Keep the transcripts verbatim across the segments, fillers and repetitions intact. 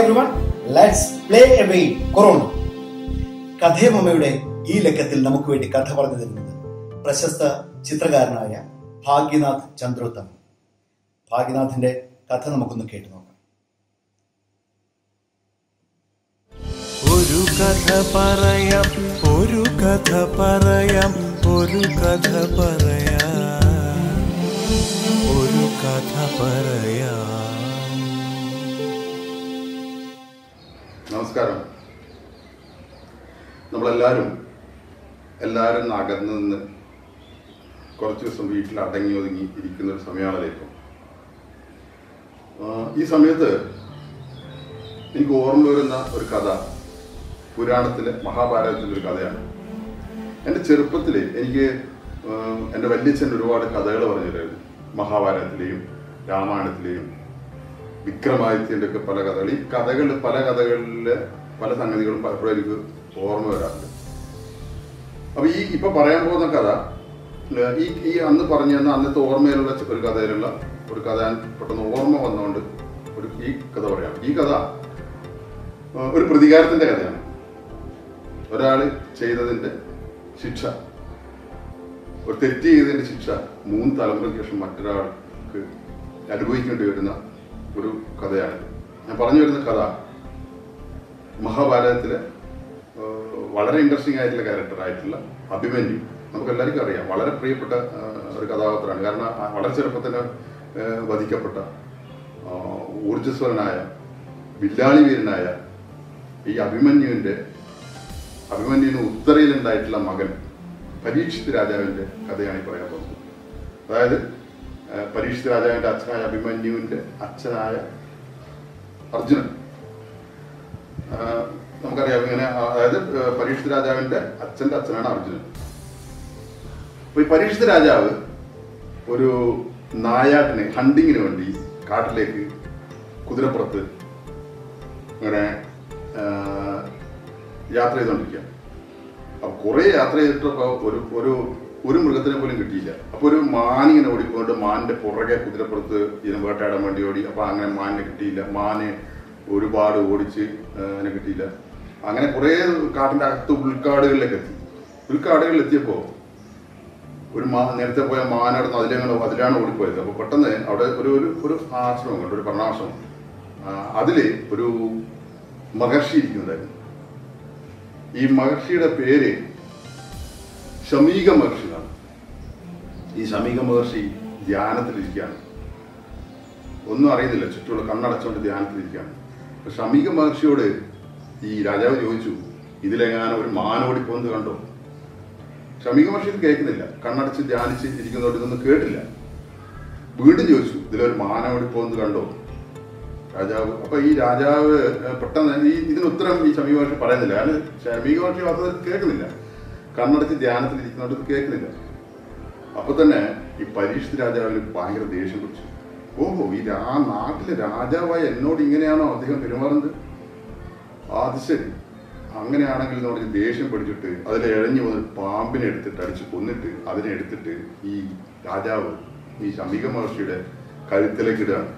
everyone, let's play away corona. കഥേമമ്മയുടെ ഈ ലക്കത്തിൽ നമുക്ക് വേണ്ടി കഥ പറഞ്ഞു തരുന്നത് പ്രശസ്ത ചിത്രകാരനായ ഭാഗ്യനാഥ് ചന്ദ്രോത്തമൻ. ഭാഗ്യനാഥിന്റെ കഥ നമുക്കൊന്ന് കേട്ടു നോക്കാം. ഒരു കഥ പറയാം, ഒരു കഥ പറയാം, ഒരു കഥ പറയാം, ഒരു കഥ പറയാം. നമസ്കാരം. നമ്മളെല്ലാവരും എല്ലാവരും അകന്നു നിന്ന് കുറച്ച് ദിവസം വീട്ടിൽ അടങ്ങി ഒതുങ്ങി ഇരിക്കുന്ന ഒരു സമയമാണല്ലേ ഇപ്പോൾ. ഈ സമയത്ത് എനിക്ക് ഓർമ്മ വരുന്ന ഒരു കഥ പുരാണത്തിലെ മഹാഭാരതത്തിൻ്റെ ഒരു കഥയാണ്. എൻ്റെ ചെറുപ്പത്തിൽ എനിക്ക് എൻ്റെ വല്യച്ഛൻ ഒരുപാട് കഥകൾ പറഞ്ഞിട്ടായിരുന്നു. മഹാഭാരതത്തിലെയും രാമായണത്തിലെയും വിക്രമാദിത്യൻ്റെ ഒക്കെ പല കഥകൾ. ഈ കഥകളിൽ പല കഥകളിലെ പല സംഗതികളും പലപ്പോഴും എനിക്ക് ഓർമ്മ വരാറുണ്ട്. അപ്പോൾ ഈ ഇപ്പോൾ പറയാൻ പോകുന്ന കഥ ഈ ഈ അന്ന് പറഞ്ഞു തന്ന അന്നത്തെ ഓർമ്മയിലുള്ള ഒരു കഥയിലുള്ള ഒരു കഥ പെട്ടെന്ന് ഓർമ്മ വന്നുകൊണ്ട് ഒരു ഈ കഥ പറയാം. ഈ കഥ ഒരു പ്രതികാരത്തിൻ്റെ കഥയാണ്. ഒരാൾ ചെയ്തതിൻ്റെ ശിക്ഷ, ഒരു തെറ്റ് ചെയ്തതിൻ്റെ ശിക്ഷ മൂന്ന് തലമുറയ്ക്ക് ശേഷം മറ്റൊരാൾക്ക് അനുഭവിക്കേണ്ടി വരുന്ന ഒരു കഥയാണ്. ഞാൻ പറഞ്ഞു വരുന്ന കഥ മഹാഭാരതത്തിലെ വളരെ ഇൻട്രസ്റ്റിംഗ് ആയിട്ടുള്ള ക്യാരക്ടറായിട്ടുള്ള അഭിമന്യു. നമുക്കെല്ലാവർക്കും അറിയാം, വളരെ പ്രിയപ്പെട്ട ഒരു കഥാപാത്രമാണ്. കാരണം വളരെ ചെറുപ്പത്തിന് വധിക്കപ്പെട്ട ഊർജസ്വരനായ വില്ലാളി വീരനായ ഈ അഭിമന്യുവിൻ്റെ അഭിമന്യുവിന് ഉത്തരയിലുണ്ടായിട്ടുള്ള മകൻ പരീക്ഷിത് രാജാവിൻ്റെ കഥയാണ് ഈ പറയാൻ പോകുന്നത്. അതായത് പരീക്ഷിത് രാജാവിൻ്റെ അച്ഛനായ അഭിമന്യുവിൻ്റെ അച്ഛനായ അർജുനൻ. നമുക്കറിയാം ഇങ്ങനെ, അതായത് പരീക്ഷിത് രാജാവിൻ്റെ അച്ഛൻ്റെ അച്ഛനാണ് അർജുനൻ. അപ്പോൾ ഈ പരീക്ഷിത് രാജാവ് ഒരു നായാട്ടിനെ ഹണ്ടിങ്ങിന് വേണ്ടി കാട്ടിലേക്ക് കുതിരപ്പുറത്ത് ഇങ്ങനെ യാത്ര ചെയ്തുകൊണ്ടിരിക്കുക. അപ്പോൾ കുറേ യാത്ര ചെയ്തിട്ടപ്പോൾ ഒരു ഒരു ഒരു മൃഗത്തിനെ പോലും കിട്ടിയില്ല. അപ്പോൾ ഒരു മാനിങ്ങനെ ഓടിക്കൊണ്ട് മാനിൻ്റെ പുറകെ കുതിരപ്പുറത്ത് ഇതിനെ വേട്ടയാടാൻ വേണ്ടി ഓടി. അപ്പോൾ അങ്ങനെ മാനിനെ കിട്ടിയില്ല. മാന് ഒരുപാട് ഓടിച്ച് അതിനെ കിട്ടിയില്ല. അങ്ങനെ കുറേ കാട്ടിൻ്റെ അകത്ത് ഉൾക്കാടുകളിലേക്ക് എത്തി. ഉൾക്കാടുകളിലെത്തിയപ്പോൾ ഒരു മാ നേരത്തെ പോയ മാനോട് അതിലെങ്ങനെ അതിലാണ് ഓടിപ്പോയത്. അപ്പോൾ പെട്ടെന്ന് അവിടെ ഒരു ഒരു ആശ്രമം കണ്ടു, ഒരു ഭരണാശ്രമം. അതിൽ ഒരു മഹർഷി ഇരിക്കുന്നതായിരുന്നു. ഈ മഹർഷിയുടെ പേര് ശമീക മഹർഷിയാണ്. ഈ ശമീക മഹർഷി ധ്യാനത്തിലിരിക്കുകയാണ്. ഒന്നും അറിയുന്നില്ല, ചുറ്റുമുള്ള കണ്ണടച്ചുകൊണ്ട് ധ്യാനത്തിലിരിക്കുകയാണ്. അപ്പോൾ ശമീക മഹർഷിയോട് ഈ രാജാവ് ചോദിച്ചു, ഇതിലെങ്ങാനും ഒരു മാനോടിപ്പോന്ന് കണ്ടോ? ശമീക മഹർഷി ഇത് കേൾക്കുന്നില്ല, കണ്ണടച്ച് ധ്യാനിച്ച് ഇരിക്കുന്നതോട് ഇതൊന്നും കേട്ടില്ല. വീണ്ടും ചോദിച്ചു, ഇതിലൊരു മാനോടിപ്പോന്ന് കണ്ടോ രാജാവ്? അപ്പോൾ ഈ രാജാവ് പെട്ടെന്ന് ഈ ഇതിന് ഉത്തരം ഈ ശമീക മഹർഷി പറയുന്നില്ല. കാരണം ശമീക മഹർഷി വാർത്ത കേൾക്കുന്നില്ല, കണ്ണടച്ച് ധ്യാനത്തിലിരിക്കുന്നതോട് ഇത് കേൾക്കുന്നില്ല. അപ്പോൾ തന്നെ ഈ പരീക്ഷിത് രാജാവിന് ഭയങ്കര ദേഷ്യം പിടിച്ചു. ഓഹോ, ഈ ആ നാട്ടിലെ രാജാവായ എന്നോട് ഇങ്ങനെയാണോ അദ്ദേഹം പെരുമാറുന്നത്? അത് ശരി, അങ്ങനെയാണെങ്കിൽ എന്ന് പറഞ്ഞ് ദേഷ്യം പിടിച്ചിട്ട് അതിൽ ഇഴഞ്ഞു വന്ന് പാമ്പിനെ എടുത്തിട്ട് അടിച്ച് കൊന്നിട്ട് അതിനെ എടുത്തിട്ട് ഈ രാജാവ് ഈ ശമീക മഹർഷിയുടെ കഴുത്തിലേക്ക് ഇടുകയാണ്.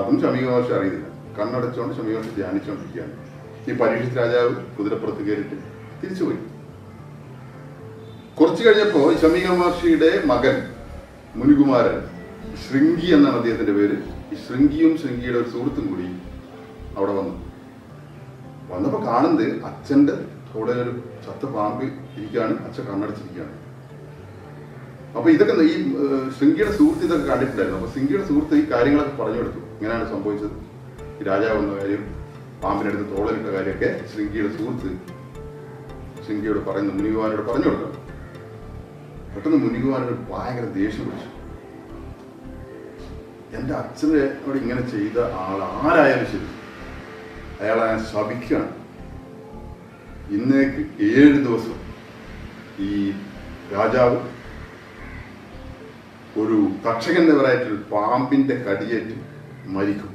അതും ശമീക മഹർഷി അറിയുന്നില്ല, കണ്ണടച്ചുകൊണ്ട് ശമീക മഹർഷി ധ്യാനിച്ചുകൊണ്ടിരിക്കുകയാണ്. ഈ പരീക്ഷിത് രാജാവ് കുതിരപ്പുറത്ത് കയറിയിട്ട് തിരിച്ചുപോയി. കുറച്ചു കഴിഞ്ഞപ്പോൾ ഈ ശമീക മഹർഷിയുടെ മകൻ മുനികുമാരൻ, ശൃംഗി എന്നാണ് അദ്ദേഹത്തിൻ്റെ പേര്, ഈ ശൃംഗിയും ശൃംഗിയുടെ ഒരു സുഹൃത്തും കൂടി അവിടെ വന്നു. വന്നപ്പോൾ കാണുന്നത് അച്ഛൻ്റെ അവിടെ ഒരു ചത്ത പാമ്പ് ഇരിക്കുകയാണ്, അച്ഛൻ കണ്ണടച്ചിരിക്കുകയാണ്. അപ്പോൾ ഇതൊക്കെ ഈ ശൃംഗിയുടെ സുഹൃത്ത് ഇതൊക്കെ കണ്ടിട്ടുണ്ടായിരുന്നു. അപ്പോൾ ശൃംഗിയുടെ സുഹൃത്ത് ഈ കാര്യങ്ങളൊക്കെ പറഞ്ഞു കൊടുത്തു. ഇങ്ങനെയാണ് സംഭവിച്ചത്, ഈ രാജാവ് വന്ന കാര്യം, പാമ്പിനെടുത്ത് തോളലിട്ട കാര്യമൊക്കെ ശൃംഗിയുടെ സുഹൃത്ത് ശൃംഗിയോട് പറയുന്നു, മുനികുമാരനോട് പറഞ്ഞു കൊടുക്കണം. പെട്ടെന്ന് മുനികുമാരനോട് ഭയങ്കര ദേഷ്യം പിടിച്ചു. എൻ്റെ അച്ഛനോട് ഇങ്ങനെ ചെയ്ത ആൾ ആരായാലും ശരി, അയാൾ അയാൾ ശപിക്കുകയാണ്. ഇന്നേക്ക് ഏഴ് ദിവസം ഈ രാജാവ് ഒരു തക്ഷകനെവരായിട്ടൊരു പാമ്പിൻ്റെ കടിയേറ്റ് മരിക്കും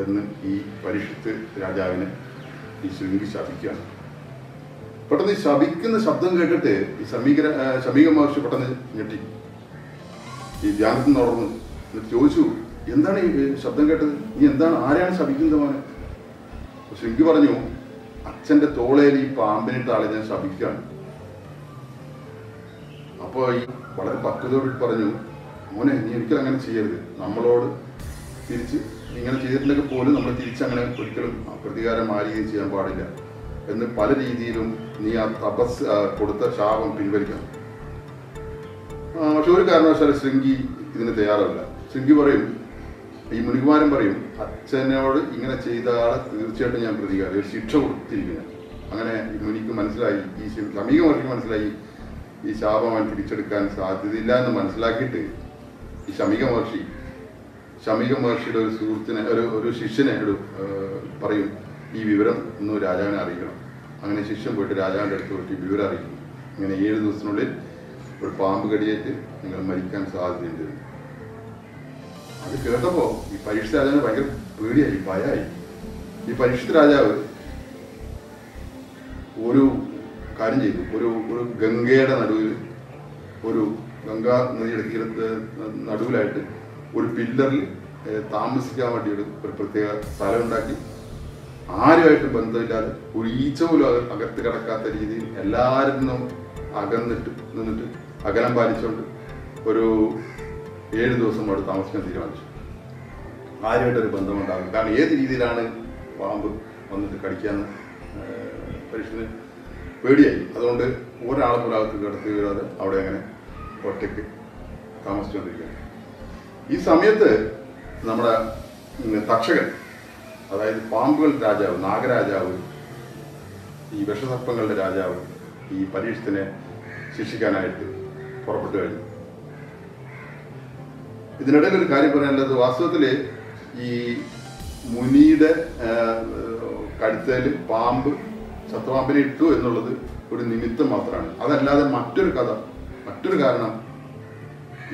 എന്ന് ഈ പരീക്ഷിത് രാജാവിനെ ഈ ശൃംഗി ശപിക്കുകയാണ്. പെട്ടെന്ന് ഈ ശപിക്കുന്ന ശബ്ദം കേട്ടിട്ട് ഈ ശമീക ശമീക മഹർഷി പെട്ടെന്ന് ഞെട്ടി. ഈ ധ്യാനത്തിൽ നടന്നു ചോദിച്ചു, എന്താണ് ഈ ശബ്ദം കേട്ടത്? നീ എന്താണ്, ആരെയാണ് ശപിക്കുന്നത് മോനെ? ശരിക്കും പറഞ്ഞു അച്ഛൻ്റെ തോളേൽ ഈ പാമ്പിനിട്ട് ആളെ ഞാൻ ശപിക്കുകയാണ്. അപ്പോൾ ഈ വളരെ പക്വതയോട് പറഞ്ഞു, മോനെ നീ ഒരിക്കലും അങ്ങനെ ചെയ്യരുത്, നമ്മളോട് തിരിച്ച് ഇങ്ങനെ ചെയ്തിട്ടുണ്ടെങ്കിൽ പോലും നമ്മൾ തിരിച്ചങ്ങനെ ഒരിക്കലും പ്രതികാരം ആരെയും ചെയ്യാൻ പാടില്ല എന്ന് പല രീതിയിലും നീ ആ തപസ് കൊടുത്ത ശാപം പിൻവലിക്കണം. പക്ഷെ ഒരു കാരണവശാലും ശൃംഗി ഇതിന് തയ്യാറല്ല. ശൃംഗി പറയും, ഈ മുനികുമാരൻ പറയും, അച്ഛനോട് ഇങ്ങനെ ചെയ്ത ആളെ തീർച്ചയായിട്ടും ഞാൻ പ്രതികാരം ഒരു ശിക്ഷ കൊടുത്തിരിക്കുകയാണ്. അങ്ങനെ മുനിക്ക് മനസ്സിലായി, ഈ ശമീകമർഷിക്ക് മനസ്സിലായി ഈ ശാപം തിരിച്ചെടുക്കാൻ സാധ്യതയില്ല എന്ന് മനസ്സിലാക്കിയിട്ട് ഈ ശമീക മഹർഷി ശമീക മഹർഷിയുടെ ഒരു സുഹൃത്തിനെ ഒരു ഒരു ശിഷ്യനെ ഒരു പറയും, ഈ വിവരം ഒന്ന് രാജാവിനെ അറിയിക്കണം. അങ്ങനെ ശിഷ്യൻ പോയിട്ട് രാജാവിൻ്റെ അടുത്ത് പോയിട്ട് വിവരം അറിയിക്കും, ഇങ്ങനെ ഏഴ് ദിവസത്തിനുള്ളിൽ ഒരു പാമ്പ് കടിയേറ്റ് നിങ്ങൾ മരിക്കാൻ സാധ്യതയുണ്ട്. അത് കേട്ടപ്പോൾ ഈ പരീക്ഷിത് രാജാവിന് ഭയങ്കര പേടിയായി, ഭയമായി. ഈ പരീക്ഷിത് രാജാവ് ഒരു കാര്യം ചെയ്തു, ഒരു ഒരു ഗംഗയുടെ നടുവിൽ ഒരു ഗംഗാ നദിയുടെ തീരത്ത് നടുവിലായിട്ട് ഒരു പില്ലറിൽ താമസിക്കാൻ വേണ്ടി ഒരു പ്രത്യേക സ്ഥലം ഉണ്ടാക്കി ആരുമായിട്ടും ബന്ധമില്ലാതെ ഒരു ഈച്ച പോലും അത് അകത്ത് കിടക്കാത്ത രീതിയിൽ എല്ലാവരും നിന്നും അകന്നിട്ട് നിന്നിട്ട് അകലം പാലിച്ചുകൊണ്ട് ഒരു ഏഴ് ദിവസം അവിടെ താമസിക്കാൻ തീരുമാനിച്ചു. ആരുമായിട്ടൊരു ബന്ധമുണ്ടാകും, കാരണം ഏത് രീതിയിലാണ് പാമ്പ് വന്നിട്ട് കടിക്കാന്ന് പരീക്ഷന് പേടിയായി. അതുകൊണ്ട് ഒരാളെ പുരാകത്ത് കിടത്തി വരാതെ അവിടെ അങ്ങനെ ഒറ്റയ്ക്ക് താമസിച്ചുകൊണ്ടിരിക്കുകയാണ്. ഈ സമയത്ത് നമ്മുടെ തക്ഷകൻ, അതായത് പാമ്പുകളുടെ രാജാവ്, നാഗരാജാവ്, ഈ വിഷസർപ്പങ്ങളുടെ രാജാവ് ഈ പരീക്ഷത്തിനെ ശിക്ഷിക്കാനായിട്ട് പുറപ്പെട്ടു കഴിഞ്ഞു. ഇതിനിടയിൽ ഒരു കാര്യം പറയാനുള്ളത്, വാസ്തവത്തിൽ ഈ മുനിയുടെ കഴുത്തേൽ പാമ്പ് ശത്രുപാമ്പിനെ ഇട്ടു എന്നുള്ളത് ഒരു നിമിത്തം മാത്രമാണ്. അതല്ലാതെ മറ്റൊരു കഥ മറ്റൊരു കാരണം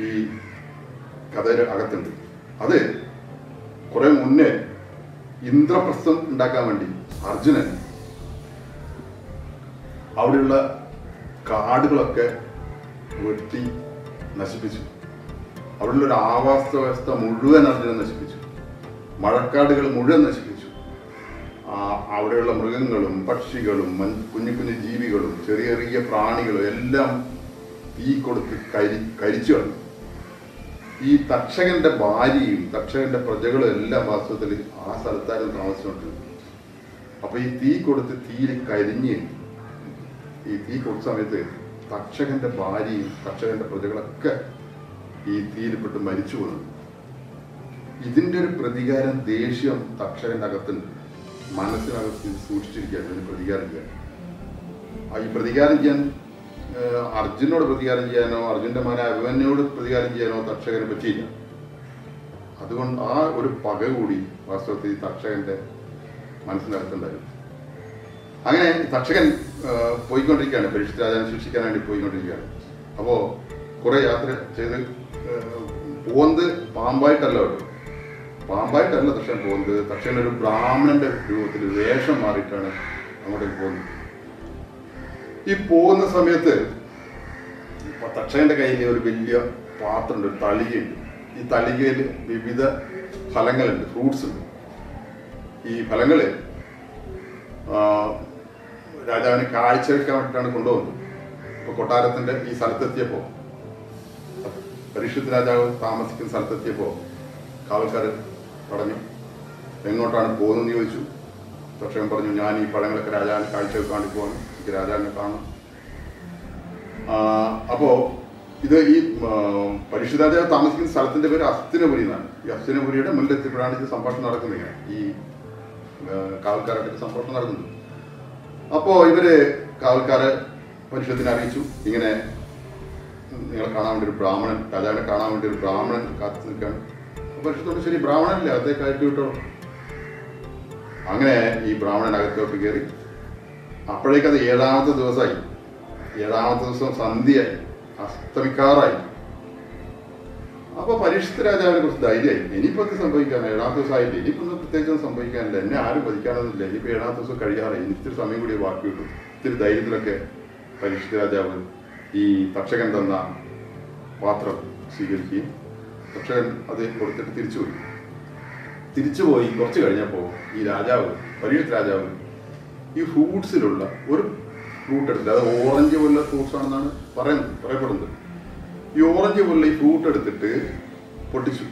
ഈ കഥയുടെ അകത്തുണ്ട്. അത് കുറെ മുന്നേ ഇന്ദ്രപ്രസ്ഥം ഉണ്ടാക്കാൻ വേണ്ടി അർജുനൻ അവിടെയുള്ള കാടുകളൊക്കെ വെട്ടി നശിപ്പിച്ചു. അവിടെയുള്ള ഒരു ആവാസ വ്യവസ്ഥ മുഴുവൻ അർജുനൻ നശിപ്പിച്ചു, മഴക്കാടുകൾ മുഴുവൻ നശിപ്പിച്ചു. അവിടെയുള്ള മൃഗങ്ങളും പക്ഷികളും കുഞ്ഞു കുഞ്ഞു ജീവികളും ചെറിയ ചെറിയ പ്രാണികളും എല്ലാം തീ കൊടുത്ത് കരി കരിച്ചു കളഞ്ഞു. ഈ തക്ഷകന്റെ ഭാര്യയും തക്ഷകന്റെ പ്രജകളും എല്ലാം വാസ്തവത്തിൽ ആ സ്ഥലത്തായിരുന്നു താമസിച്ചുകൊണ്ടിരുന്നത്. അപ്പൊ ഈ തീ കൊടുത്ത് തീയിൽ കരിഞ്ഞ് ഈ തീ കൊടുത്ത സമയത്ത് തക്ഷകന്റെ ഭാര്യയും തക്ഷകന്റെ പ്രജകളൊക്കെ ഈ തീയിൽപ്പെട്ട് മരിച്ചു പോകുന്നു. ഇതിൻ്റെ ഒരു പ്രതികാരം ദേഷ്യം തക്ഷകന്റെ അകത്തുണ്ട്, മനസ്സിനകത്ത് സൂക്ഷിച്ചിരിക്കുകയാണ് ഇതിന് പ്രതികാരം ചെയ്യാൻ. ഈ പ്രതികാരം ചെയ്യാൻ അർജുനോട് പ്രതികാരം ചെയ്യാനോ അർജുൻ്റെ മകനെ അഭിമന്യോട് പ്രതികാരം ചെയ്യാനോ തക്ഷകനെ പറ്റിയില്ല. അതുകൊണ്ട് ആ ഒരു പക കൂടി വാസ്തവത്തിൽ തക്ഷകന്റെ മനസ്സിനകത്തുണ്ടായിരുന്നു. അങ്ങനെ തക്ഷകൻ പോയിക്കൊണ്ടിരിക്കുകയാണ്, പരീക്ഷിത് രാജാവിനെ ശിക്ഷിക്കാൻ വേണ്ടി പോയിക്കൊണ്ടിരിക്കുകയാണ്. അപ്പോൾ കുറെ യാത്ര ചെയ്ത് പോകുന്നത് പാമ്പായിട്ടല്ലോ പാമ്പായിട്ടല്ല തക്ഷകൻ പോകുന്നത്, തക്ഷകൻ ഒരു ബ്രാഹ്മണന്റെ രൂപത്തിൽ വേഷം മാറിയിട്ടാണ് അങ്ങോട്ടേക്ക് പോകുന്നത്. ഈ പോകുന്ന സമയത്ത് തക്ഷകന്റെ കയ്യിൽ ഒരു വലിയ പാത്രമുണ്ട്, ഒരു തളികയുണ്ട്. ഈ തളികയിൽ വിവിധ ഫലങ്ങളുണ്ട്, ഫ്രൂട്ട്സ് ഉണ്ട്. ഈ ഫലങ്ങള് രാജാവിനെ കാഴ്ച വെക്കാൻ വേണ്ടിയിട്ടാണ് കൊണ്ടുപോകുന്നത്. ഇപ്പൊ കൊട്ടാരത്തിന്റെ ഈ സ്ഥലത്തെത്തിയപ്പോ, പരീക്ഷിത് രാജാവ് താമസിക്കുന്ന സ്ഥലത്തെത്തിയപ്പോ കാവൽക്കാരൻ പറഞ്ഞു, എങ്ങോട്ടാണ് പോകുന്നതെന്ന് ചോദിച്ചു. തക്ഷകൻ പറഞ്ഞു, ഞാൻ ഈ പഴങ്ങളൊക്കെ രാജാവിനെ കാഴ്ചകൾ കാണിക്കുവാണ്, എനിക്ക് രാജാവിനെ കാണാം. അപ്പോൾ ഇത് ഈ പരീക്ഷിത് രാജാവ് താമസിക്കുന്ന സ്ഥലത്തിൻ്റെ പേര് അസ്തിനപുരി എന്നാണ്. ഈ അസ്തിനപുരിയുടെ മുന്നിലെത്തിയപ്പോഴാണ് ഇത് സംഭാഷണം നടക്കുന്നത്, ഇങ്ങനെ ഈ കാവൽക്കാരൊക്കെ സംഭാഷണം നടക്കുന്നത്. അപ്പോൾ ഇവര് കാവൽക്കാരെ പരീക്ഷത്തിനെ അറിയിച്ചു, ഇങ്ങനെ നിങ്ങളെ കാണാൻ വേണ്ടി ഒരു ബ്രാഹ്മണൻ, രാജാവിനെ കാണാൻ വേണ്ടി ഒരു ബ്രാഹ്മണൻ കാത്തു നിൽക്കുകയാണ്. പരിഷത്തോട് ശരി, ബ്രാഹ്മണനല്ലേ അതേ കയറ്റി വിട്ടോ. അങ്ങനെ ഈ ബ്രാഹ്മണൻ അകത്തോട്ട് കയറി. അപ്പോഴേക്കത് ഏഴാമത്തെ ദിവസമായി, ഏഴാമത്തെ ദിവസം സന്ധ്യയായി, അസ്തമിക്കാറായി. അപ്പൊ പരീക്ഷിത് രാജാവിനെ കുറച്ച് ധൈര്യമായി, ഇനിയിപ്പോ എന്ത് സംഭവിക്കാനാണ്, ഏഴാമത്തെ ദിവസം ആയില്ലേ, ഇനിയിപ്പോ ഒന്നും പ്രത്യേകിച്ചൊന്നും സംഭവിക്കാനില്ല, എന്നെ ആരും വധിക്കാനൊന്നുമില്ല, ഇനിയിപ്പോ ഏഴാമത്തെ ദിവസം കഴിയാറായി, ഇത്തിരി സമയം കൂടി ബാക്കി കിട്ടും. ഇത്തിരി ധൈര്യത്തിലൊക്കെ പരീക്ഷിത് രാജാവ് ഈ തക്ഷകൻ തന്ന പാത്രം സ്വീകരിക്കുകയും പക്ഷേ അത് കൊടുത്തിട്ട് തിരിച്ചുപോയി. തിരിച്ചുപോയി കുറച്ച് കഴിഞ്ഞപ്പോൾ ഈ രാജാവ് പരീക്ഷത്ത് രാജാവ് ഈ ഫ്രൂട്ട്സിലുള്ള ഒരു ഫ്രൂട്ട് എടുത്തിട്ട് അത് ഓറഞ്ച് പോലുള്ള ഫ്രൂട്ട്സ് ആണെന്നാണ് പറയുന്നത് പറയപ്പെടുന്നത്. ഈ ഓറഞ്ച് പോലുള്ള ഈ ഫ്രൂട്ട് എടുത്തിട്ട് പൊട്ടിച്ചു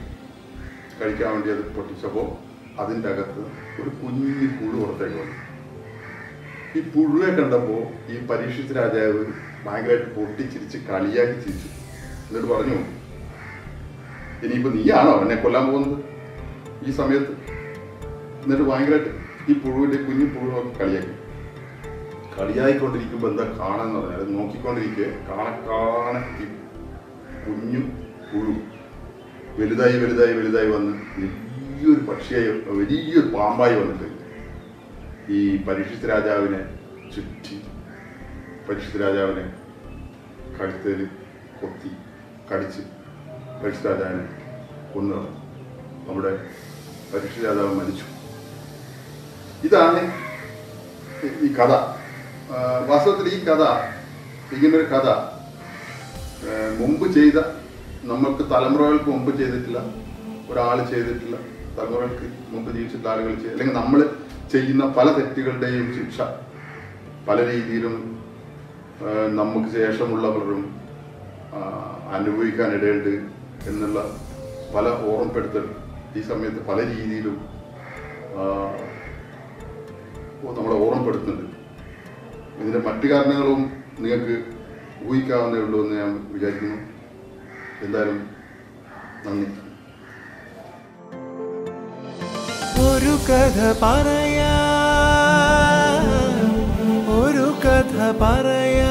കഴിക്കാൻ വേണ്ടി അത് പൊട്ടിച്ചപ്പോൾ അതിൻ്റെ അകത്ത് ഒരു കുഞ്ഞു പുഴു പുറത്തേക്ക് വന്നു. ഈ പുഴുവെ കണ്ടപ്പോൾ ഈ പരീക്ഷത്ത് രാജാവ് ഭയങ്കരമായിട്ട് പൊട്ടിച്ചിരിച്ച് കളിയാക്കി ചിരിച്ചു. എന്നിട്ട് പറഞ്ഞു, ഇനിയിപ്പോൾ നീയാണോ എന്നെ കൊല്ലാൻ പോകുന്നത് ഈ സമയത്ത്? എന്നിട്ട് ഭയങ്കരമായിട്ട് ഈ പുഴുവിൻ്റെ കുഞ്ഞു പുഴുവൊക്കെ കളിയാക്കി കളിയായിക്കൊണ്ടിരിക്കുമ്പോൾ എന്താ കാണാന്ന് പറഞ്ഞാൽ അത് നോക്കിക്കൊണ്ടിരിക്കുക. കാണെ കാണെ ഈ കുഞ്ഞു പുഴു വലുതായി വലുതായി വലുതായി വന്ന് വലിയൊരു പക്ഷിയായി വലിയൊരു പാമ്പായി വന്നിട്ട് ഈ പരീക്ഷിത് രാജാവിനെ ചുറ്റി പരീക്ഷിത് രാജാവിനെ കഴുത്തേൽ കൊത്തി കടിച്ച് പരീക്ഷിത് രാജാവിനെ കൊന്നു. നമ്മുടെ പരീക്ഷിത് രാജാവ് മരിച്ചു. ഇതാണ് ഈ കഥ. വാസ്തവത്തിൽ ഈ കഥ, ഇങ്ങനൊരു കഥ മുമ്പ് ചെയ്ത, നമ്മൾക്ക് തലമുറകൾക്ക് മുമ്പ് ചെയ്തിട്ടില്ല, ഒരാൾ ചെയ്തിട്ടില്ല, തലമുറകൾക്ക് മുമ്പ് ജീവിച്ചിട്ടുള്ള ആളുകൾ ചെയ്ത്, അല്ലെങ്കിൽ നമ്മൾ ചെയ്യുന്ന പല തെറ്റുകളുടെയും ശിക്ഷ പല രീതിയിലും നമുക്ക് ശേഷമുള്ളവരും അനുഭവിക്കാനിടയുണ്ട് എന്നുള്ള പല ഓർമ്മപ്പെടുത്തൽ ഈ സമയത്ത് പല രീതിയിലും നമ്മളെ ഓർമ്മപ്പെടുത്തുന്നുണ്ട്. ഇതിൻ്റെ മറ്റു കാരണങ്ങളും നിങ്ങൾക്ക് ഊഹിക്കാവുന്നേ ഉള്ളൂ എന്ന് ഞാൻ വിചാരിക്കുന്നു. എന്തായാലും നന്ദി. ഒരു കഥ പറയാ, ഒരു കഥ പറയാ.